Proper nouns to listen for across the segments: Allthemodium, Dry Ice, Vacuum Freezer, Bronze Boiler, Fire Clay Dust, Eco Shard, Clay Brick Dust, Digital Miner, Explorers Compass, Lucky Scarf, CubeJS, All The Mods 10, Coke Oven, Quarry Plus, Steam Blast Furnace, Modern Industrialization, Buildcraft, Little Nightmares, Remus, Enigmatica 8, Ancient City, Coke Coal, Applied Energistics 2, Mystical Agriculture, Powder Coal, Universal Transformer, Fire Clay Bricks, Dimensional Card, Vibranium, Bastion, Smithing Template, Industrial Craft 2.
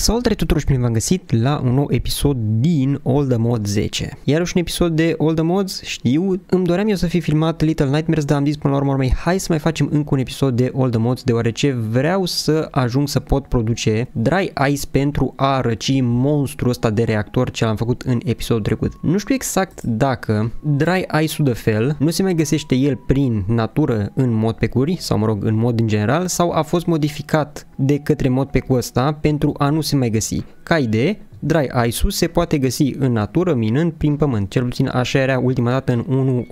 Salutare tuturor și bine v-am găsit la un nou episod din All The Mods 10. Iarăși un episod de All The Mods, știu, îmi doream eu să fi filmat Little Nightmares, dar am zis până la urmă, hai să mai facem încă un episod de All The Mods, deoarece vreau să ajung să pot produce Dry Ice pentru a răci monstrul ăsta de reactor ce l-am făcut în episodul trecut. Nu știu exact dacă Dry Ice-ul de fel nu se mai găsește el prin natură în mod pe curi, sau mă rog, în mod în general, sau a fost modificat de către mod pe cu ăsta pentru a nu se mai găsi. Ca idee, Dry Ice-ul se poate găsi în natură minând prin pământ, cel puțin așa era ultima dată în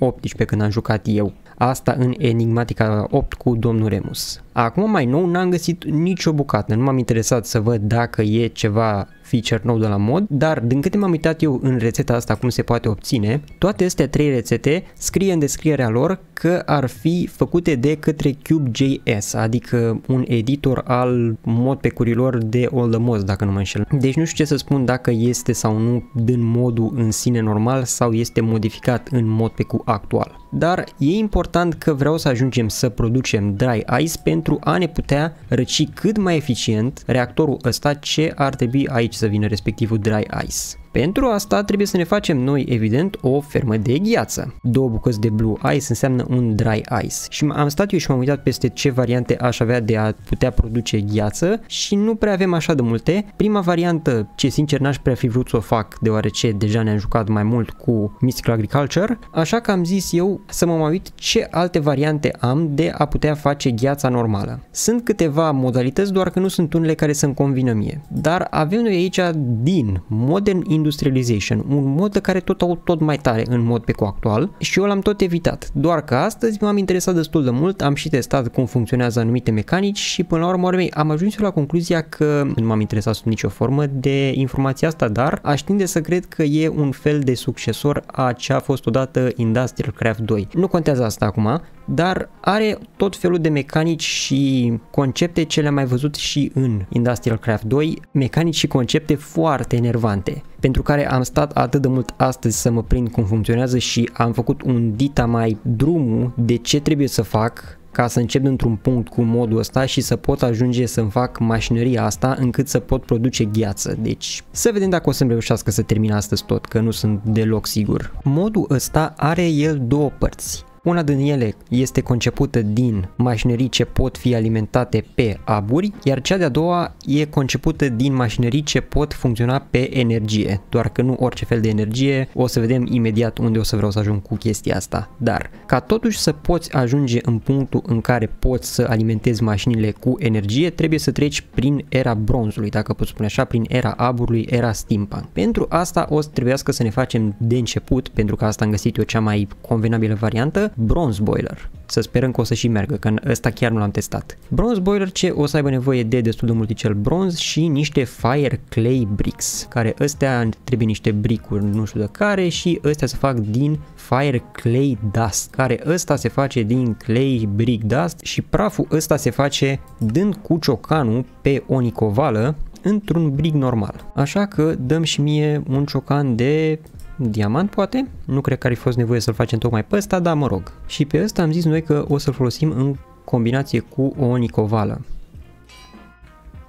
1.18 când am jucat eu. Asta în Enigmatica 8 cu domnul Remus. Acum mai nou n-am găsit nicio bucată, nu m-am interesat să văd dacă e ceva feature nou de la mod, dar din câte m-am uitat eu în rețeta asta cum se poate obține, toate astea 3 rețete scrie în descrierea lor că ar fi făcute de către CubeJS, adică un editor al mod pe curilor de All The Mods, dacă nu mă înșel. Deci nu știu ce să spun dacă este sau nu din modul în sine normal sau este modificat în mod pe cu actual. Dar e important că vreau să ajungem să producem Dry Ice pentru a ne putea răci cât mai eficient reactorul ăsta ce ar trebui aici să vină respectivul Dry Ice. Pentru asta trebuie să ne facem noi, evident, o fermă de gheață. 2 bucăți de blue ice înseamnă un dry ice. Și am stat eu și m-am uitat peste ce variante aș avea de a putea produce gheață și nu prea avem așa de multe. Prima variantă, ce sincer n-aș prea fi vrut să o fac, deoarece deja ne-am jucat mai mult cu Mystical Agriculture, așa că am zis eu să mă mai uit ce alte variante am de a putea face gheața normală. Sunt câteva modalități, doar că nu sunt unele care să-mi convină mie. Dar avem noi aici din Modern Industrialization, un mod de care tot au tot mai tare în mod pe cu actual și eu l-am tot evitat, doar că astăzi m-am interesat destul de mult, am și testat cum funcționează anumite mecanici și până la urmă am ajuns eu la concluzia că nu m-am interesat sub nicio formă de informația asta, dar aș tinde să cred că e un fel de succesor a ce a fost odată Industrial Craft 2. Nu contează asta acum, dar are tot felul de mecanici și concepte ce le-am mai văzut și în Industrial Craft 2, mecanici și concepte foarte enervante, pentru care am stat atât de mult astăzi să mă prind cum funcționează și am făcut un dita mai drumul de ce trebuie să fac ca să încep într-un punct cu modul ăsta și să pot ajunge să-mi fac mașinăria asta încât să pot produce gheață. Deci să vedem dacă o să-mi reușească să termin astăzi tot, că nu sunt deloc sigur. Modul ăsta are el 2 părți. Una din ele este concepută din mașinării ce pot fi alimentate pe aburi, iar cea de-a doua e concepută din mașinării ce pot funcționa pe energie, doar că nu orice fel de energie, o să vedem imediat unde o să vreau să ajung cu chestia asta. Dar ca totuși să poți ajunge în punctul în care poți să alimentezi mașinile cu energie, trebuie să treci prin era bronzului, dacă pot spune așa, prin era aburului, era steampunk. Pentru asta o să trebuiască să ne facem de început, pentru că asta am găsit eu cea mai convenabilă variantă, Bronze Boiler. Să sperăm că o să și meargă, că ăsta chiar nu l-am testat. Bronze Boiler ce o să aibă nevoie de destul de multicel bronz și niște Fire Clay Bricks, care ăstea trebuie niște bricuri, nu știu de care, și ăstea se fac din Fire Clay Dust, care ăsta se face din Clay Brick Dust și praful ăsta se face dând cu ciocanul pe o nicovală într-un brick normal. Așa că dăm și mie un ciocan de diamant, poate? Nu cred că ar fi fost nevoie să-l facem tocmai pe ăsta, dar mă rog. Și pe ăsta am zis noi că o să-l folosim în combinație cu o nicovală.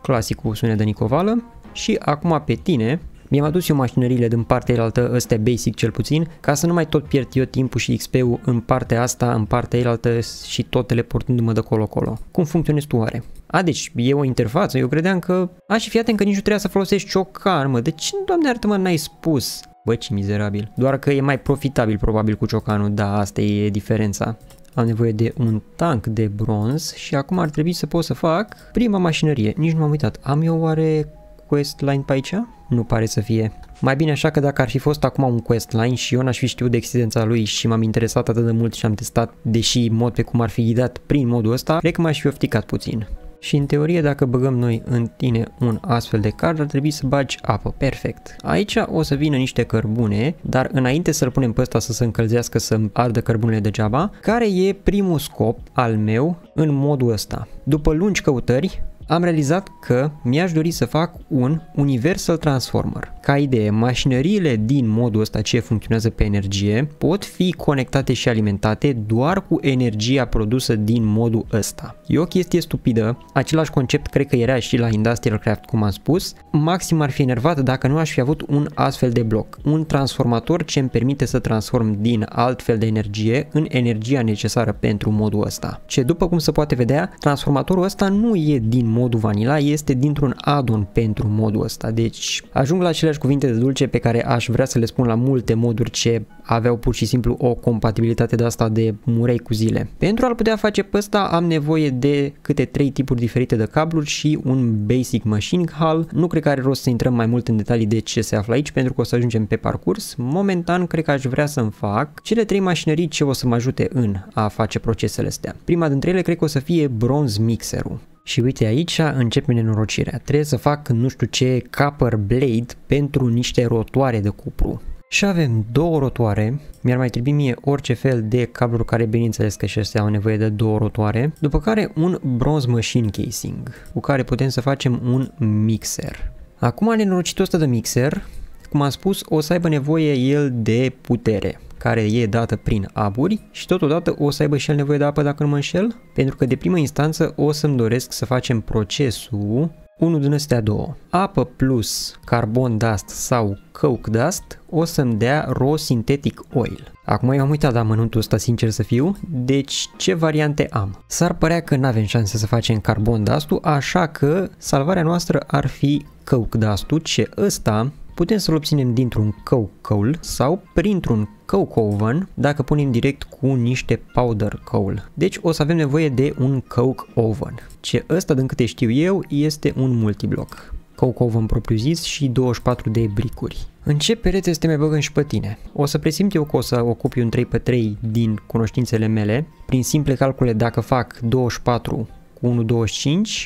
Clasicul sunet de nicovală. Și acum pe tine mi-am adus eu mașinările din partea cealaltă, ăstea basic cel puțin, ca să nu mai tot pierd eu timpul și XP-ul în partea asta, în partea cealaltă și tot teleportându-mă de colo-colo. Cum funcționezi tu oare? A, deci e o interfață, eu credeam că... A, și fii atent că nici nu trebuia să folosești ciocan, mă, de ce, doamne iartă mă, n-ai spus? Bă, ce mizerabil. Doar că e mai profitabil probabil cu ciocanul, da, asta e diferența. Am nevoie de un tank de bronz și acum ar trebui să pot să fac prima mașinărie. Nici nu m-am uitat. Am eu oare questline pe aici? Nu pare să fie. Mai bine așa, că dacă ar fi fost acum un questline și eu n-aș fi știut de existența lui și m-am interesat atât de mult și am testat, deși mod pe cum ar fi ghidat prin modul ăsta, cred că m-aș fi ofticat puțin. Și în teorie, dacă băgăm noi în tine un astfel de card, ar trebui să bagi apă, perfect. Aici o să vină niște cărbune, dar înainte să-l punem pe ăsta să se încălzească, să ardă cărbunele degeaba, care e primul scop al meu în modul ăsta. După lungi căutări, am realizat că mi-aș dori să fac un Universal Transformer. Ca idee, mașinăriile din modul ăsta ce funcționează pe energie pot fi conectate și alimentate doar cu energia produsă din modul ăsta. E o chestie stupidă, același concept cred că era și la Industrial Craft, cum am spus. Maxim ar fi enervat dacă nu aș fi avut un astfel de bloc, un transformator ce îmi permite să transform din alt fel de energie în energia necesară pentru modul ăsta. Ce, după cum se poate vedea, transformatorul ăsta nu e din modul vanila, este dintr-un add-on pentru modul ăsta. Deci ajung la aceleași cuvinte de dulce pe care aș vrea să le spun la multe moduri ce aveau pur și simplu o compatibilitate de asta de murei cu zile. Pentru a-l putea face pe ăsta am nevoie de câte 3 tipuri diferite de cabluri și un basic machine hull. Nu cred că are rost să intrăm mai mult în detalii de ce se află aici pentru că o să ajungem pe parcurs. Momentan cred că aș vrea să-mi fac cele 3 mașinării ce o să mă ajute în a face procesele astea. Prima dintre ele cred că o să fie bronze mixerul. Și uite, aici începe nenorocirea. Trebuie să fac nu știu ce copper blade pentru niște rotoare de cupru. Și avem 2 rotoare, mi-ar mai trebui mie orice fel de cabluri care bineînțeles că și astea au nevoie de 2 rotoare, după care un bronze machine casing cu care putem să facem un mixer. Acum nenorocitul ăsta de mixer, cum am spus, o să aibă nevoie el de putere, care e dată prin aburi și totodată o să aibă și el nevoie de apă dacă nu mă înșel, pentru că de primă instanță o să-mi doresc să facem procesul 1 din astea 2. Apă plus carbon dust sau coke dust o să-mi dea raw synthetic oil. Acum eu am uitat la amănuntul ăsta, sincer să fiu, deci ce variante am? S-ar părea că n-avem șanse să facem carbon dust-ul, așa că salvarea noastră ar fi coke dust-ul, ce ăsta putem să-l obținem dintr-un Coke Coal sau printr-un Coke Oven dacă punem direct cu niște Powder Coal. Deci o să avem nevoie de un Coke Oven, ce ăsta, din câte știu eu, este un multibloc. Coke Oven propriu-zis și 24 de bricuri. În ce perete să te mai băgăm și pe tine? O să presimt eu că o să ocupi un 3x3 din cunoștințele mele. Prin simple calcule, dacă fac 24 cu 1,25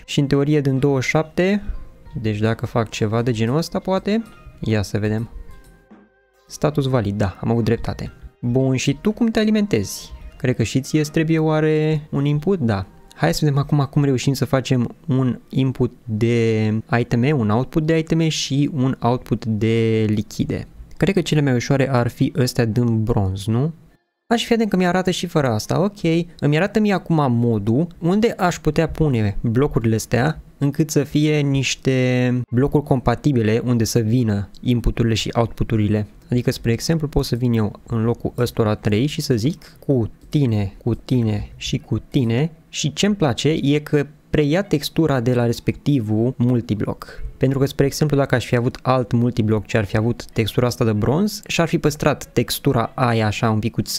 și în teorie din 27, deci dacă fac ceva de genul ăsta poate... Ia să vedem. Status valid, da, am avut dreptate. Bun, și tu cum te alimentezi? Cred că și ție îți trebuie oare un input? Da. Hai să vedem acum cum reușim să facem un input de iteme, un output de iteme și un output de lichide. Cred că cele mai ușoare ar fi astea din bronz, nu? Aș fi atent că mi-arată și fără asta, ok. Îmi arată mie acum modul unde aș putea pune blocurile astea încât să fie niște blocuri compatibile unde să vină inputurile și outputurile. Adică, spre exemplu, pot să vin eu în locul ăstora 3 și să zic cu tine, cu tine și cu tine și ce-mi place e că preia textura de la respectivul multibloc. Pentru că, spre exemplu, dacă aș fi avut alt multibloc ce ar fi avut textura asta de bronz și ar fi păstrat textura aia așa un picuț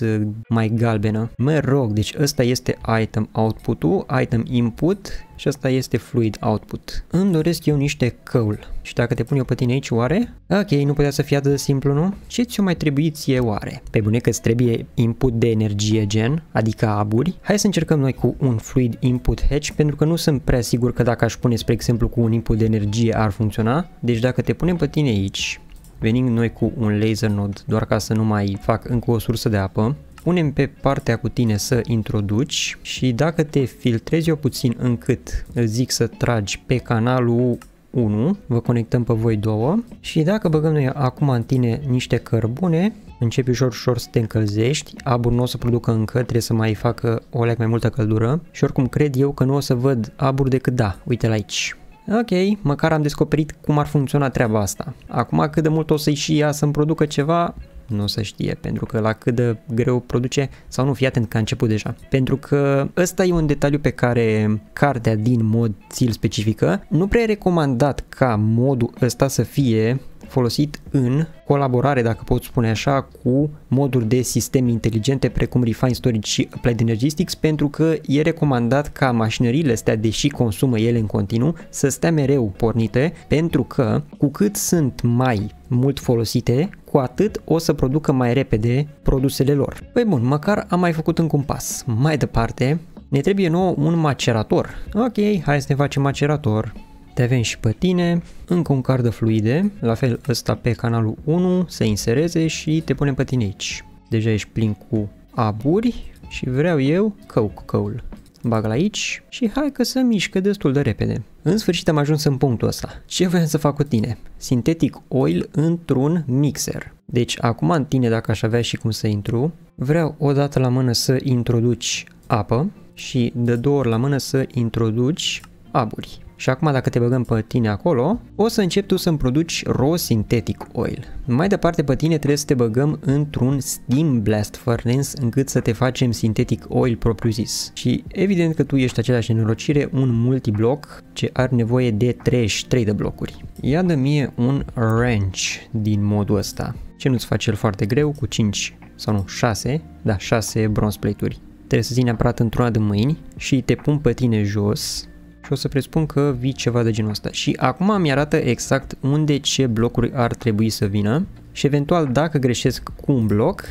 mai galbenă. Mă rog, deci ăsta este item output-ul, item input și ăsta este fluid output. Îmi doresc eu niște coal. Și dacă te pun eu pe tine aici, oare? Ok, nu putea să fie atât de simplu, nu? Ce ți-o mai trebuie ție, oare? Pe bune că îți trebuie input de energie gen, adică aburi. Hai să încercăm noi cu un fluid input hatch, pentru că nu sunt prea sigur că dacă aș pune, spre exemplu, cu un input de energie ar funcționa. Deci dacă te punem pe tine aici, venim noi cu un laser node, doar ca să nu mai fac încă o sursă de apă. Punem pe partea cu tine să introduci și dacă te filtrezi eu puțin încât îți zic să tragi pe canalul 1, vă conectăm pe voi 2 și dacă băgăm noi acum în tine niște cărbune, începi ușor ușor să te încălzești, abur nu o să producă încă, trebuie să mai facă o leac mai multă căldură și oricum cred eu că nu o să văd abur decât da, uite-l aici. Ok, măcar am descoperit cum ar funcționa treaba asta. Acum cât de mult o să-i și ea să-mi producă ceva, nu o să știe, pentru că la cât de greu produce, sau nu, fii atent că a început deja. Pentru că ăsta e un detaliu pe care cartea din mod ți-l specifică. Nu prea e recomandat ca modul ăsta să fie folosit în colaborare, dacă pot spune așa, cu moduri de sisteme inteligente precum Refined Storage și Applied Energistics, pentru că e recomandat ca mașinăriile astea, deși consumă ele în continuu, să stea mereu pornite, pentru că cu cât sunt mai mult folosite, cu atât o să producă mai repede produsele lor. Păi bun, măcar am mai făcut încă un pas. Mai departe, ne trebuie nouă un macerator. Ok, hai să ne facem macerator. Te avem și pe tine, încă un card de fluide, la fel ăsta pe canalul 1, se insereze și te punem pe tine aici. Deja ești plin cu aburi și vreau eu Coke Coal. bag-l aici și hai că se mișcă destul de repede. În sfârșit am ajuns în punctul ăsta. Ce voiam să fac cu tine? Sintetic oil într-un mixer. Deci acum în tine, dacă aș avea și cum să intru, vreau odată la mână să introduci apă și de două ori la mână să introduci aburi. Și acum dacă te băgăm pe tine acolo, o să începi tu să-mi produci raw synthetic oil. Mai departe pe tine trebuie să te băgăm într-un Steam Blast Furnace încât să te facem synthetic oil propriu zis. Și evident că tu ești același nenorocire, un multibloc ce are nevoie de 33 de blocuri. Ia dă mie un wrench din modul ăsta. Ce nu-ți face el foarte greu cu 5 sau nu 6, da 6 bronze plate-uri. Trebuie să ții neapărat într-una de mâini și te pun pe tine jos. Și o să presupun că vii ceva de genul ăsta. Și acum mi-arată exact unde ce blocuri ar trebui să vină și eventual dacă greșesc cu un bloc,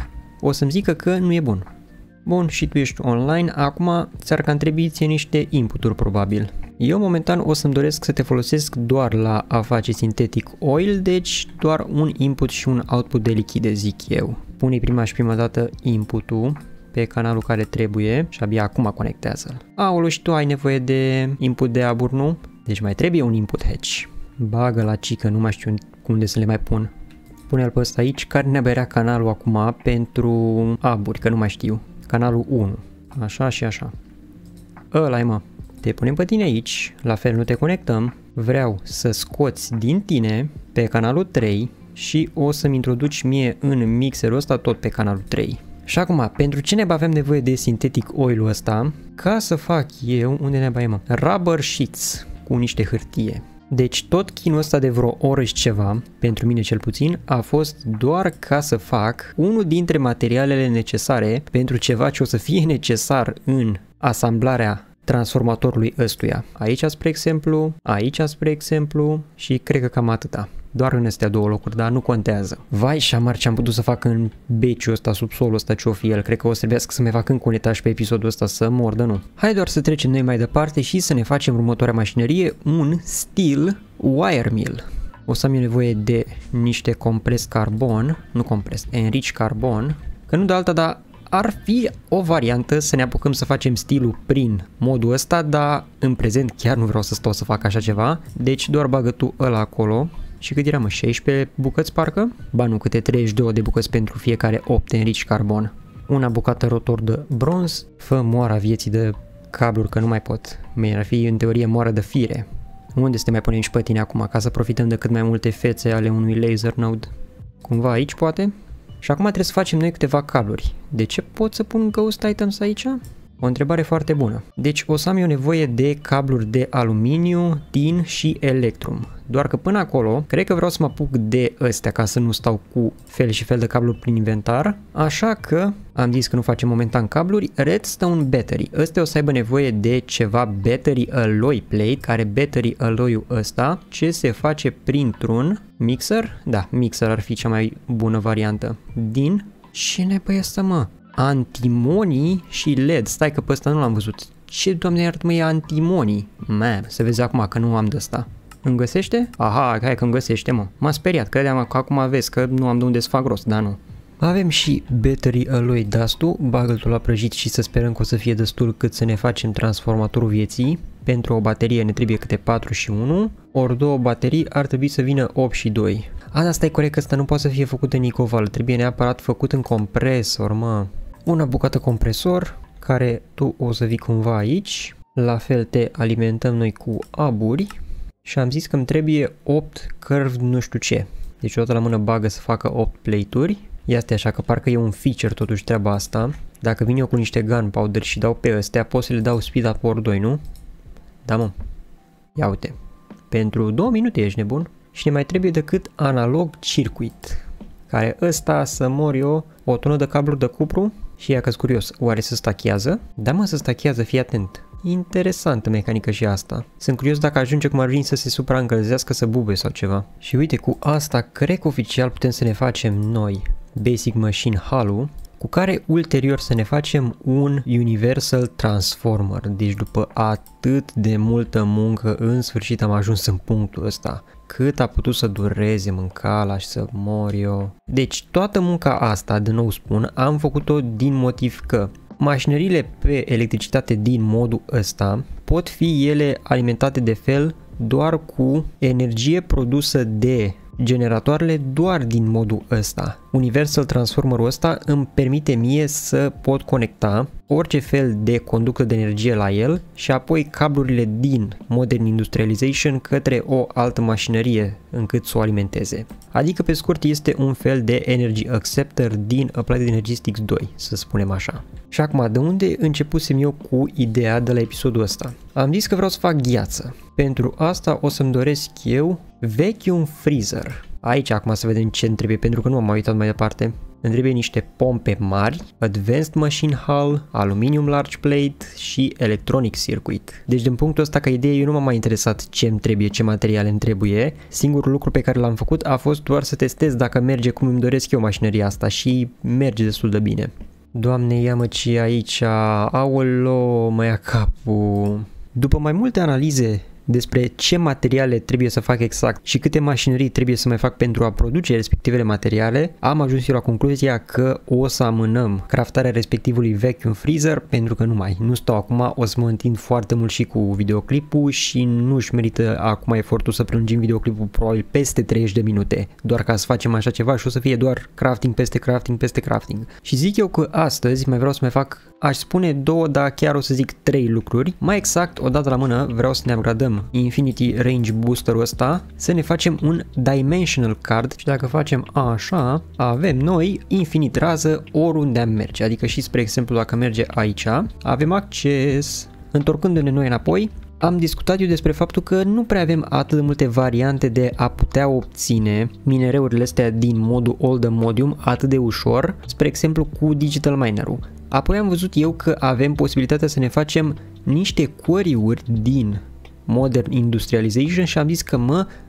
o să-mi zică că nu e bun. Bun, și tu ești online, acum ți-ar cam trebui ție niște input-uri probabil. Eu momentan o să-mi doresc să te folosesc doar la a face sintetic oil, deci doar un input și un output de lichide, zic eu. Pune prima dată input-ul pe canalul care trebuie și abia acum conectează-l. Aolo, și tu ai nevoie de input de abur, nu? Deci mai trebuie un input hatch. Bagă la cică, nu mai știu unde să le mai pun. Pune-l pe ăsta aici, care ne berea canalul acum pentru aburi, că nu mai știu. Canalul 1. Așa și așa. Ăla-i, mă. Te punem pe tine aici, la fel nu te conectăm. Vreau să scoți din tine pe canalul 3 și o să-mi introduci mie în mixerul ăsta tot pe canalul 3. Și acum, pentru ce neba avem nevoie de sintetic oil-ul ăsta? Ca să fac eu, unde neba e, mă? Rubber sheets cu niște hârtie. Deci tot chinul ăsta de vreo oră și ceva, pentru mine cel puțin, a fost doar ca să fac unul dintre materialele necesare pentru ceva ce o să fie necesar în asamblarea transformatorului ăstuia. Aici, spre exemplu, aici, spre exemplu, și cred că cam atâta. Doar în astea două locuri, dar nu contează. Vai și amar ce am putut să fac în beciul ăsta, subsolul ăsta, ce-o fi el. Cred că o să trebuiască să-mi fac încă un etaj pe episodul ăsta, să mor de nu. Hai doar să trecem noi mai departe și să ne facem următoarea mașinărie, un steel wire mill. O să am eu nevoie de niște compress carbon, nu compress, enrich carbon, că nu de alta, dar ar fi o variantă să ne apucăm să facem stilul prin modul ăsta, dar în prezent chiar nu vreau să stau să fac așa ceva, deci doar bagă tu ăla acolo. Și cât era, mă, 16 bucăți parcă? Ba nu, câte 32 de bucăți pentru fiecare 8 enrici carbon. Una bucată rotor de bronz, fă moara vieții de cabluri că nu mai pot. Mie ar fi în teorie moara de fire. Unde să te mai punem și pe tine acum ca să profităm de cât mai multe fețe ale unui laser node? Cumva aici poate? Și acum trebuie să facem noi câteva cabluri. De ce pot să pun ghost items aici? O întrebare foarte bună. Deci o să am eu nevoie de cabluri de aluminiu, tin și electrum. Doar că până acolo, cred că vreau să mă apuc de ăstea ca să nu stau cu fel și fel de cabluri prin inventar. Așa că am zis că nu facem momentan cabluri. Redstone battery. Ăstea o să aibă nevoie de ceva battery alloy plate, care battery alloy-ul ăsta, ce se face printr-un mixer? Da, mixer ar fi cea mai bună variantă. Din ce nebăie asta, mă? Antimonii și LED. Stai că pe ăsta nu l-am văzut. Ce, doamne iartă, mă, e antimonii? Mă, se vezi acum că nu am de ăsta. Îmi găsește? Aha, hai că îmi găsește, mă. M-a speriat, credeam că acum vezi că nu am de unde să fac rost, dar nu. Avem și battery alloy dust-ul, bagă-l tu la prăjit și să sperăm că o să fie destul cât să ne facem transformatorul vieții. Pentru o baterie ne trebuie câte 4 și 1, ori două baterii ar trebui să vină 8 și 2. A, asta e corect, că asta nu poate să fie făcut în icoval, trebuie neapărat făcut în compresor, mă. Una bucată compresor, care tu o să vii cumva aici, la fel te alimentăm noi cu aburi și am zis că îmi trebuie 8 curved nu știu ce. Deci odată la mână bagă să facă 8 plate-uri. Ia stai așa, că parcă e un feature totuși treaba asta. Dacă vin eu cu niște gunpowder și dau pe ăstea, pot să le dau speed up ori 2, nu? Da, mă. Ia uite. Pentru 2 minute ești nebun. Și ne mai trebuie decât analog circuit. Care ăsta, să mor eu, o tonă de cablu de cupru. Și ia că-s curios, oare se stachează? Da, mă, se stachează, fii atent. Interesantă mecanică și asta. Sunt curios dacă ajunge cum ar veni să se supraîncălzească, să bubuie sau ceva. Și uite, cu asta cred că oficial putem să ne facem noi Basic Machine Hull-ul, cu care ulterior să ne facem un Universal Transformer. Deci după atât de multă muncă, în sfârșit am ajuns în punctul ăsta. Cât a putut să dureze mâncala și să mor eu. Deci toată munca asta, de nou spun, am făcut-o din motiv că Mașinările pe electricitate din modul ăsta pot fi ele alimentate de fel doar cu energie produsă de generatoarele doar din modul ăsta. Universal Transformerul ăsta îmi permite mie să pot conecta orice fel de conductă de energie la el și apoi cablurile din Modern Industrialization către o altă mașinărie încât să o alimenteze. Adică pe scurt este un fel de energy acceptor din Applied Energistics 2, să spunem așa. Și acum, de unde începusem eu cu ideea de la episodul ăsta? Am zis că vreau să fac gheață. Pentru asta o să-mi doresc eu Vacuum Freezer. Aici acum să vedem ce îmi trebuie, pentru că nu m-am uitat mai departe. Îmi trebuie niște pompe mari, Advanced Machine Hull, Aluminium Large Plate și Electronic Circuit. Deci din punctul ăsta ca idee eu nu m-am mai interesat ce îmi trebuie, ce materiale îmi trebuie. Singurul lucru pe care l-am făcut a fost doar să testez dacă merge cum îmi doresc eu mașinăria asta și merge destul de bine. Doamne, ia-mă ce aici, aolo, mă ia capul. După mai multe analize despre ce materiale trebuie să fac exact și câte mașinării trebuie să mai fac pentru a produce respectivele materiale, am ajuns eu la concluzia că o să amânăm craftarea respectivului Vacuum Freezer pentru că nu stau acum, o să mă întind foarte mult și cu videoclipul și nu-și merită acum efortul să prelungim videoclipul probabil peste 30 de minute, doar ca să facem așa ceva și o să fie doar crafting peste crafting peste crafting. Și zic eu că astăzi mai vreau să mai fac, aș spune două, dar chiar o să zic trei lucruri. Mai exact, odată la mână, vreau să ne upgradăm Infinity Range Booster-ul ăsta, să ne facem un Dimensional Card și dacă facem așa, avem noi infinit rază oriunde am merge, adică și spre exemplu dacă merge aici, avem acces. Întorcându-ne noi înapoi, am discutat eu despre faptul că nu prea avem atât de multe variante de a putea obține minereurile astea din modul Allthemodium atât de ușor, spre exemplu cu Digital Miner-ul. Apoi am văzut eu că avem posibilitatea să ne facem niște quarry-uri din Modern Industrialization și am zis că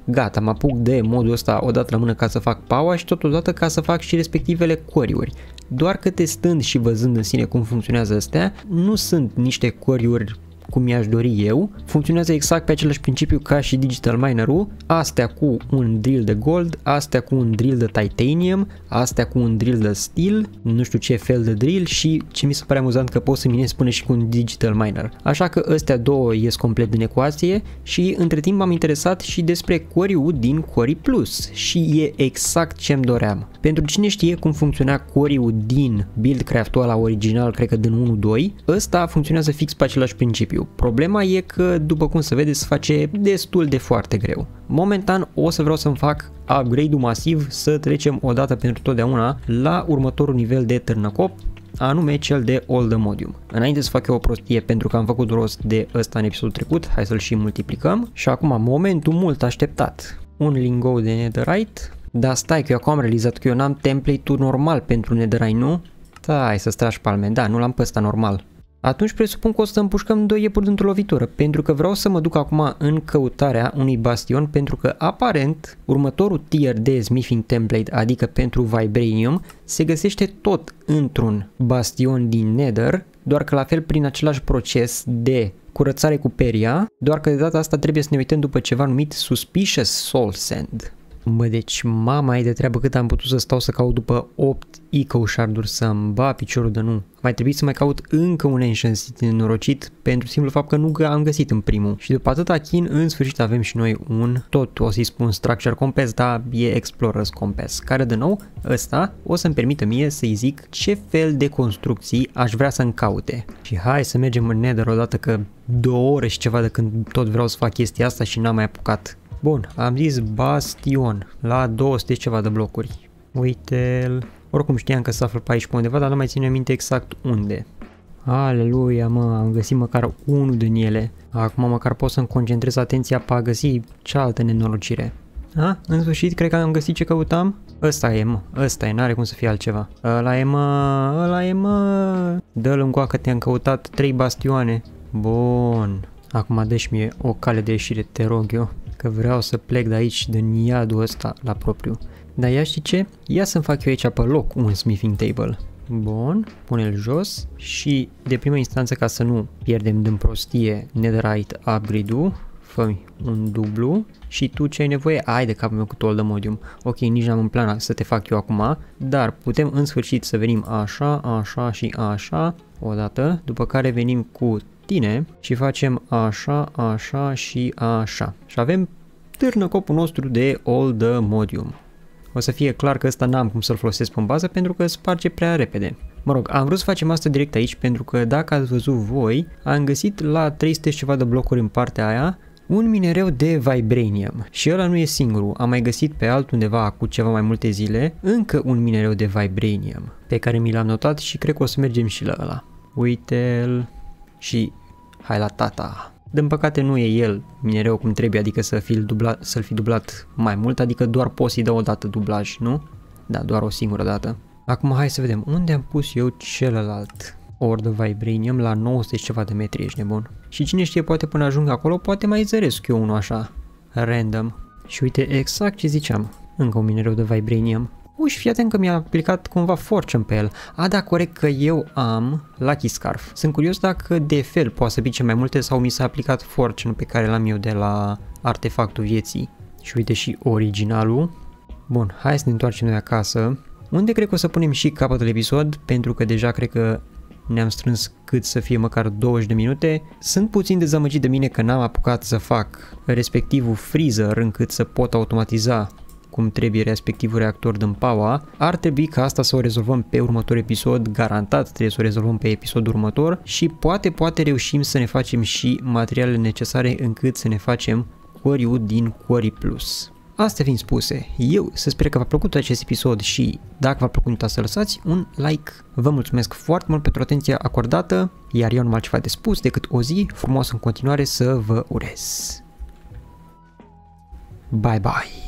gata, mă apuc de modul ăsta odată la mână ca să fac power și totodată ca să fac și respectivele quarry-uri. Doar că testând și văzând în sine cum funcționează astea, nu sunt niște quarry-uri cum mi-aș dori eu, funcționează exact pe același principiu ca și Digital Miner-ul, astea cu un drill de gold, astea cu un drill de titanium, astea cu un drill de steel, nu știu ce fel de drill și ce mi se pare amuzant că poți să minez până și cu un Digital Miner. Așa că astea două ies complet din ecuație și între timp m-am interesat și despre quarry-ul din Quarry Plus și e exact ce îmi doream. Pentru cine știe cum funcționa quarry-ul din buildcraft-ul ăla original, cred că din 1.2, ăsta funcționează fix pe același principiu. Problema e că, după cum se vede, se face destul de foarte greu. Momentan o să vreau să-mi fac upgrade-ul masiv, să trecem odată pentru totdeauna la următorul nivel de târnăcop, anume cel de Allthemodium. Înainte să fac eu o prostie, pentru că am făcut rost de ăsta în episodul trecut, hai să-l și multiplicăm. Și acum, momentul mult așteptat, un lingou de netherite, dar stai că eu acum am realizat că eu n-am template-ul normal pentru netherite, nu? Stai să-ți tragi palme, da, nu l-am pe ăsta normal. Atunci presupun că o să împușcăm doi iepuri dintr-o lovitură, pentru că vreau să mă duc acum în căutarea unui bastion, pentru că aparent următorul tier de Smithing Template, adică pentru Vibranium, se găsește tot într-un bastion din Nether, doar că la fel prin același proces de curățare cu peria, doar că de data asta trebuie să ne uităm după ceva numit Suspicious Soul Sand. Mă, deci mama e de treabă cât am putut să stau să caut după 8 Eco Shard-uri să-mi ba piciorul de nu. Mai trebuie să mai caut încă un Ancient City nenorocit pentru simplu fapt că nu am găsit în primul. Și după atâta chin, în sfârșit avem și noi un, tot o să-i spun Structure Compass, dar e Explorers Compass, care de nou, ăsta o să-mi permită mie să-i zic ce fel de construcții aș vrea să-mi caute. Și hai să mergem în Nether odată că 2 ore și ceva de când tot vreau să fac chestia asta și n-am mai apucat. Bun, am zis Bastion la 200 ceva de blocuri. Uite-l. Oricum știam că se află pe aici pe undeva, dar nu mai ținem minte exact unde. Aleluia, mă, am găsit măcar unul din ele. Acum măcar pot să-mi concentrez atenția pe a găsi cealaltă nenorocire. A, în sfârșit, cred că am găsit ce căutam. Ăsta e, mă, ăsta e, n-are cum să fie altceva. Ăla e, mă, ăla e, mă. Dă-l încoacă, te-am căutat 3 bastioane. Bun. Acum dă-și mie o cale de ieșire, te rog eu. Că vreau să plec de aici, din iadul ăsta la propriu. Dar ia știi ce? Ia să-mi fac eu aici pe loc un smithing table. Bun, pune-l jos și de prima instanță ca să nu pierdem din prostie netherite upgrade-ul, fă-mi un dublu și tu ce ai nevoie? Ai de capul meu cu Allthemodium. Ok, nici n-am în plan să te fac eu acum, dar putem în sfârșit să venim așa, așa și așa. odată, după care venim cu tine și facem așa, așa și așa. Și avem târnăcopul nostru de Allthemodium. O să fie clar că ăsta n-am cum să-l folosesc în bază pentru că sparge prea repede. Mă rog, am vrut să facem asta direct aici pentru că dacă ați văzut voi, am găsit la 300 și ceva de blocuri în partea aia un minereu de Vibranium și ăla nu e singurul, am mai găsit pe altundeva cu ceva mai multe zile încă un minereu de Vibranium pe care mi l-am notat și cred că o să mergem și la ăla. Uite-l și hai la tata! Din păcate nu e el minereu cum trebuie, adică să-l fi dublat mai mult, adică doar poți să-i dă o dată dublaj, nu? Da, doar o singură dată. Acum hai să vedem unde am pus eu celălalt ore de Vibranium la 90 ceva de metri, ești nebun. Și cine știe, poate până ajung acolo, poate mai zăresc eu unul așa, random. Și uite exact ce ziceam, încă un minereu de Vibranium. Uși, fii atent că mi-a aplicat cumva fortune pe el. A, da, corect că eu am Lucky Scarf. Sunt curios dacă de fel poate să pice mai multe sau mi s-a aplicat fortune pe care l-am eu de la artefactul vieții. Și uite și originalul. Bun, hai să ne întoarcem noi acasă. Unde cred că o să punem și capătul episod, pentru că deja cred că ne-am strâns cât să fie măcar 20 de minute. Sunt puțin dezamăgit de mine că n-am apucat să fac respectivul freezer încât să pot automatiza cum trebuie respectivul reactor din Paua. Ar trebui ca asta să o rezolvăm pe următor episod, garantat trebuie să o rezolvăm pe episodul următor și poate reușim să ne facem și materialele necesare încât să ne facem quarry-ul din Quarry Plus. Astea fiind spuse, eu să sper că v-a plăcut acest episod și dacă v-a plăcut, uitați să lăsați un like. Vă mulțumesc foarte mult pentru atenția acordată, iar eu nu am altceva de spus decât o zi frumoasă în continuare să vă urez. Bye bye!